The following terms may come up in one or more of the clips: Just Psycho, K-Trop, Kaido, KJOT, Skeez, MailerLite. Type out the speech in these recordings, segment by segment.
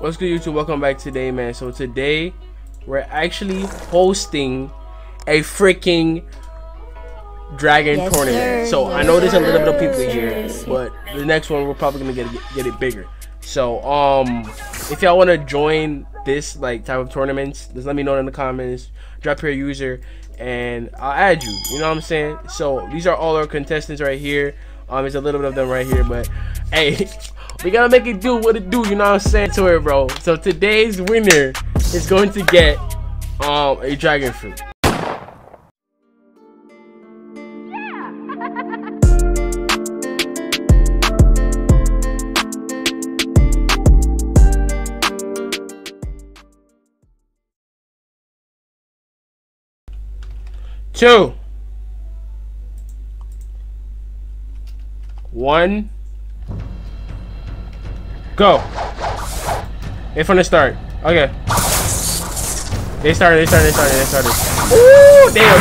What's good, YouTube? Welcome back today, man. So today we're actually hosting a freaking dragon tournament. So I know there's a little bit of people here, but the next one we're probably gonna get it bigger. So if y'all want to join this type of tournaments, just let me know in the comments, drop your user and I'll add you. You know what I'm saying? So these are all our contestants right here. There's a little bit of them right here, but hey, we gotta make it do what it do, you know what I'm saying? To it, bro. So today's winner is going to get a dragon fruit. Two. 1. Go. They're from the start. Okay. They started. Ooh, damn.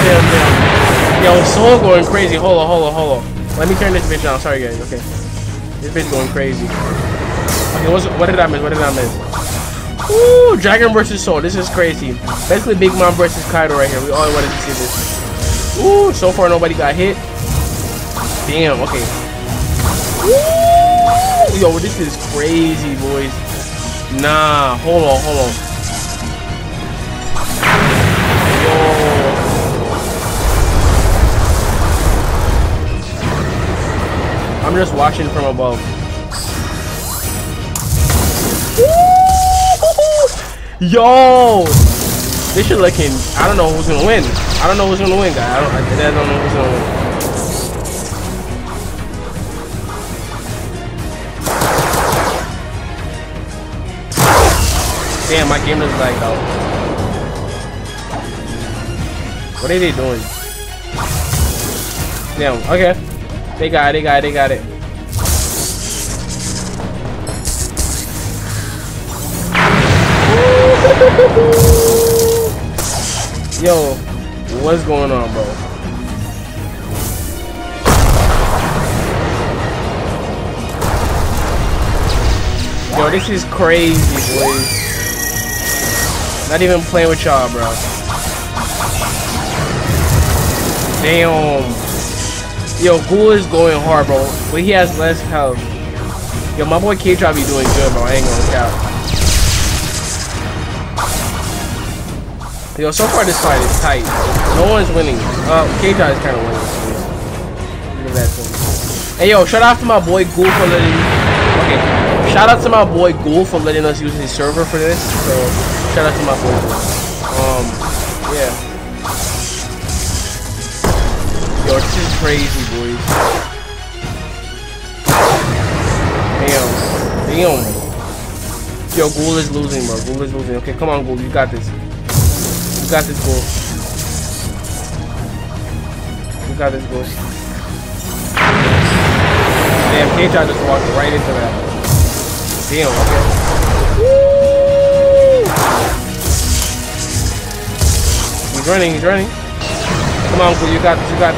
Yo, soul going crazy. Hold on. Let me turn this bitch down. Sorry, guys. Okay. This bitch going crazy. Okay, what did I miss? Ooh, dragon versus soul. This is crazy. Basically, Big Mom versus Kaido right here. We all wanted to see this. Ooh, so far nobody got hit. Damn, okay. Woo! Yo, this is crazy, boys. Nah, hold on. Yo. I'm just watching from above. Woo! Yo! This shit looking... I don't know who's gonna win, guys. I don't know who's gonna win. Damn, my game is lagged out. What are they doing? Damn, okay. They got it. Yo, what's going on, bro? Yo, this is crazy, boys. Not even playing with y'all, bro. Damn. Yo, Ghoul is going hard, bro. But he has less health. Yo, my boy K-Trop be doing good, bro. I ain't gonna count. Yo, so far this fight is tight. No one's winning. K-Trop is kind of winning. Look at that thing. Hey, yo, shout out to my boy Ghoul for letting... Okay. Shout out to my boy Ghoul for letting us use his server for this. So... shout out to my boy. Yeah. Yo, this is crazy, boys. Damn. Yo, Ghoul is losing, bro. Okay, come on, Ghoul. You got this. You got this, Ghoul. Damn, K-Trop just walked right into that. Damn, okay. He's running. Come on, Ghoul, you got this, buddy.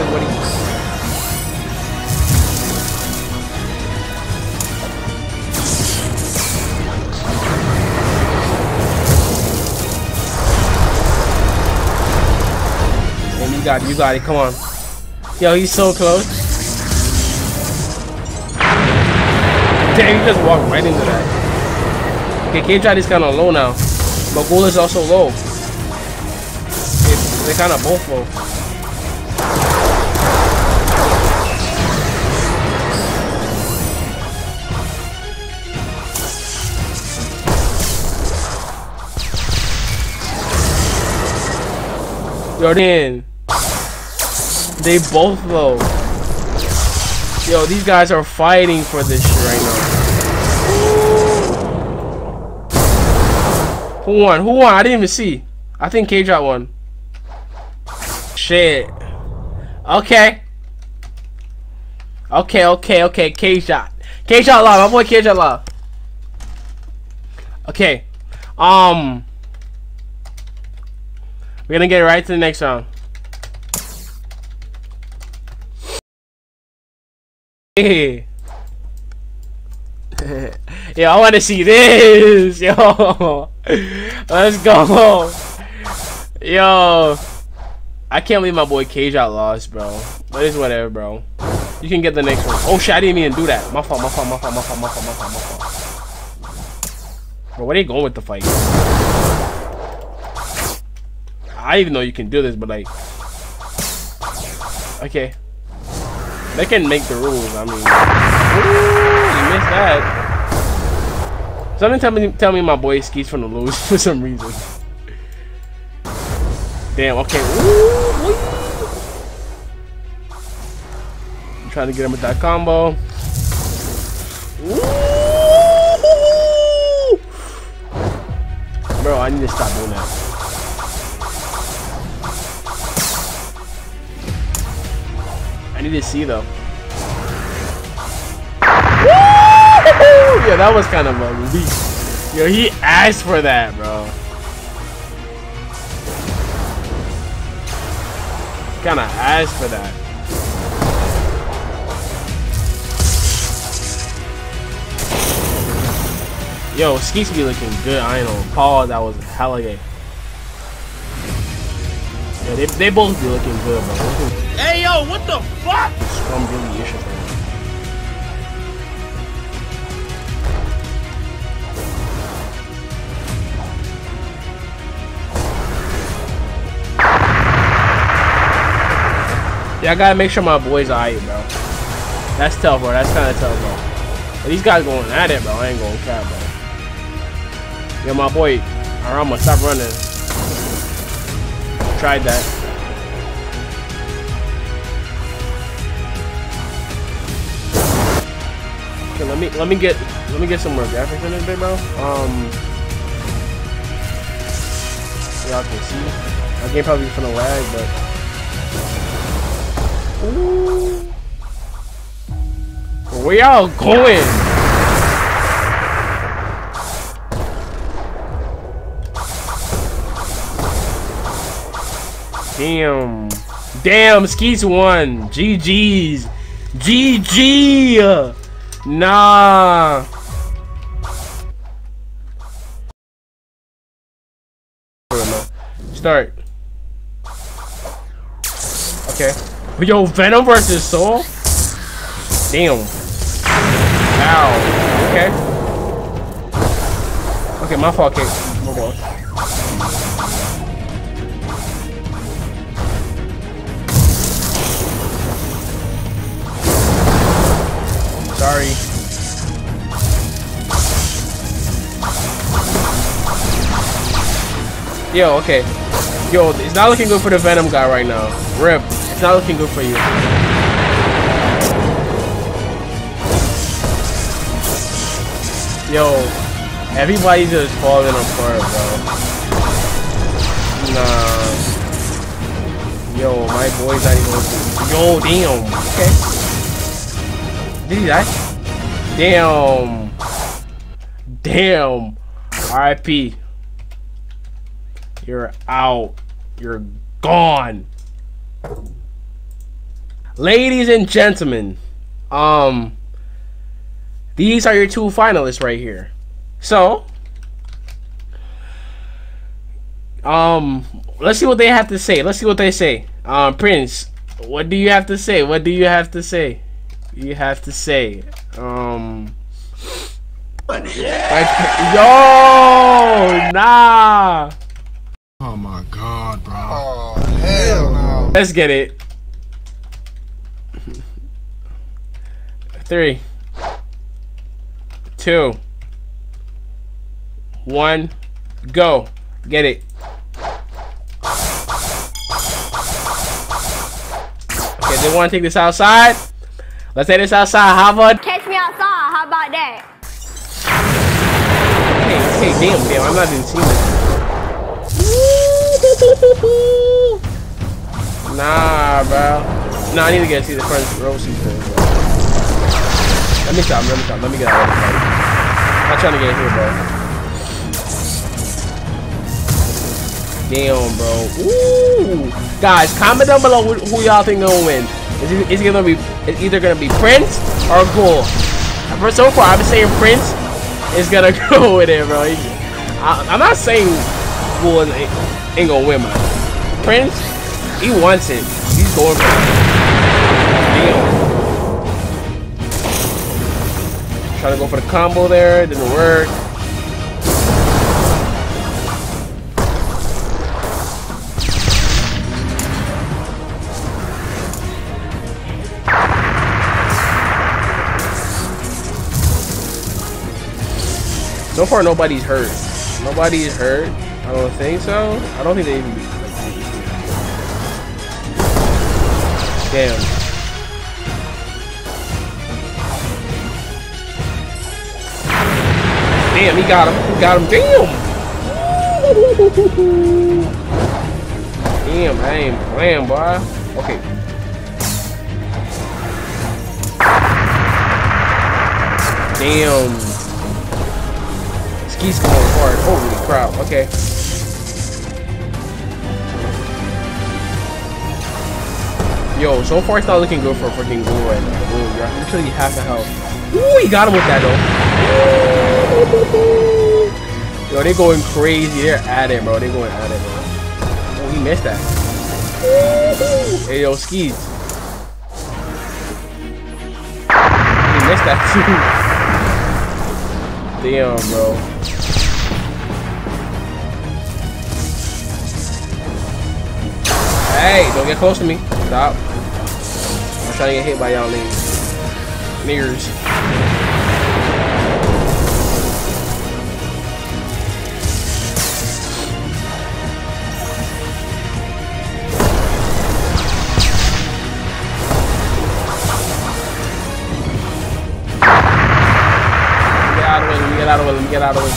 And you got it, come on. Yo, he's so close. Damn, he just walked right into that. Okay, K-Trop is kinda low now. But Ghoul is also low. They kind of both low. They both low. Yo, these guys are fighting for this shit right now. Who won? I didn't even see. I think K-Trop won. Shit. Okay. K-Trop live. My boy K-Trop live. Okay. We're gonna get right to the next round. Hey. Yo, I wanna see this. Yo, let's go. Yo, I can't leave my boy KJOT lost, bro. But it's whatever, bro. You can get the next one. Oh shit, I didn't even do that. My fault, my fault, my fault, my fault, my fault, my fault, my fault. Bro, where they going with the fight? I even know you can do this, but like, okay, they can make the rules. I mean, ooh, you missed that. Something tell me my boy Skeez from the lose for some reason. Damn. Okay. Ooh. I'm trying to get him with that combo. Ooh. Bro, I need to stop doing that. I need to see though. Yeah, that was kind of a leak. Yo, he asked for that, bro. Kind of asked for that. Yo, Skeez be looking good. I ain't on Paul. That was hella gay. Yeah, they both be looking good, bro. Hey, yo, what the fuck? Scrum really issue, bro. Yeah, I gotta make sure my boy's alright, bro. That's tough, bro. That's kind of tough, bro. But these guys going at it, bro. I ain't gonna cap, bro. Yeah, my boy. Alright, I'm gonna stop running. Tried that. Okay, let me get some more graphics in this bit, bro. Y'all can see. My game probably finna lag, but ooh. Where y'all going? Damn. Damn, Skeez won. GG's. GG. Nah. Start. Okay. Yo, Venom versus Soul? Damn. Ow. Okay. Okay, my fault, Kate. My fault. Sorry. Yo, okay. Yo, it's not looking good for the Venom guy right now. Rip. It's not looking good for you. Yo, everybody's just falling apart, bro. Nah. Yo, my boy's not even looking. Yo, damn. Okay. Did he die? Damn. Damn. RIP. You're out. You're gone. Ladies and gentlemen, these are your two finalists right here. So, let's see what they have to say. Let's see what they say. Prince, what do you have to say? What do you have to say? You have to say, yo, nah. Oh my God, bro. Oh, hell no. Let's get it. 3, 2, 1, go. Get it. Okay, they want to take this outside. Let's say this outside, how about? Catch me outside, how about that? Hey, damn, I'm not even seeing this. Nah, bro. Nah, I need to get to the front row seat first, bro. Let me stop, let me get out of here. I'm trying to get here, bro. Damn, bro. Ooh. Guys, comment down below who y'all think gonna win. It's either gonna be Prince or Ghoul. So far, I've been saying Prince is gonna go with it, bro. I'm not saying Bull ain't gonna win, man. Prince, he wants it. He's going for it. Damn. Trying to go for the combo there, didn't work. So far, nobody's hurt. Nobody is hurt. I don't think so. I don't think they even be. Damn, he got him. He got him. Damn. Damn, I ain't playing, boy. Okay. Damn. He's going hard. Holy crap. Okay. Yo, so far it's not looking good for freaking Blue right now. Blue, you're literally half a health. Ooh, he got him with that though. Yo, they're going crazy. They're at it, bro. They're going at it, bro. Oh, he missed that. Hey, yo, Skeez. He missed that too. Damn, bro. Hey, don't get close to me. Stop. I'm trying to get hit by y'all niggas. Get out of him, get out of him, get out of him.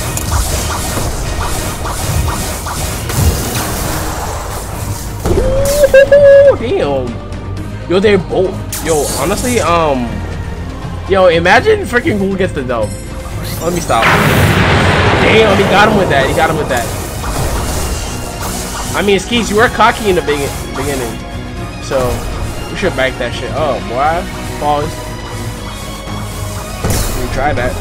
Damn. Yo, they're both. Yo, honestly, yo, imagine freaking Ghoul gets the dub. Let me stop. Damn, he got him with that. He got him with that. I mean, Skeez, you were cocky in the beginning. So, we should back that shit up, boy. Pause. Let me try that.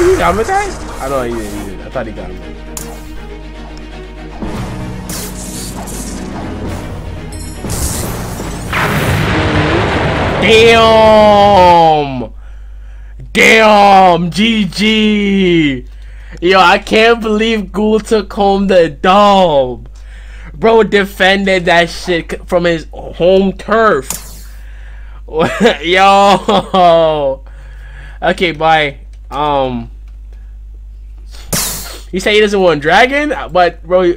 You got him with that? I know he did. I thought he got him. Damn! Damn! GG! Yo, I can't believe Ghoul took home the dub. Bro defended that shit from his home turf. Yo! Okay, bye. He said he doesn't want Dragon, but bro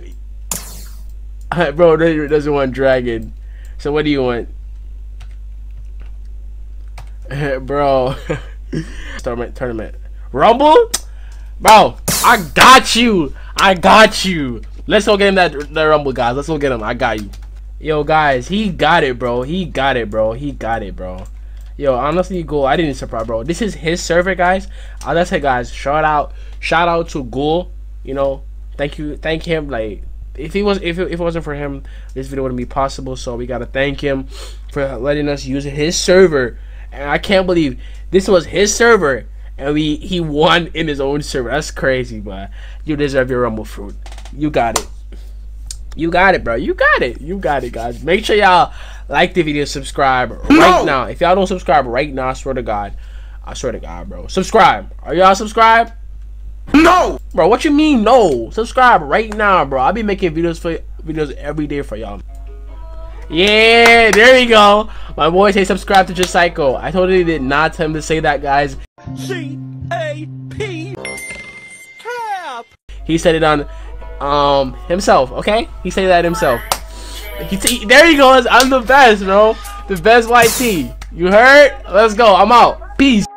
doesn't want Dragon. So what do you want? Bro, tournament, Rumble, bro. I got you. I got you. Let's go get him that Rumble, guys. Let's go get him. I got you. Yo, guys, he got it, bro. He got it, bro. He got it, bro. Yo, honestly, Ghoul, I didn't surprise, bro. This is his server, guys. Let's say, guys, shout out to Ghoul. You know, thank him. Like, if it wasn't for him, this video wouldn't be possible. So we gotta thank him for letting us use his server. And I can't believe this was his server, and he won in his own server. That's crazy, bro. You deserve your Rumble fruit. You got it. You got it, bro. You got it. You got it, guys. Make sure y'all like the video, subscribe right now. If y'all don't subscribe right now, I swear to God, bro. Subscribe. Are y'all subscribed? No, bro. What you mean no? Subscribe right now, bro. I'll be making videos every day for y'all. Yeah, there you go. My boy say subscribe to Just Psycho. I totally did not tell him to say that, guys. C-A-P. Cap. He said it on himself, okay? He said that himself. There you go. I'm the best, bro. The best YT. You heard? Let's go. I'm out. Peace.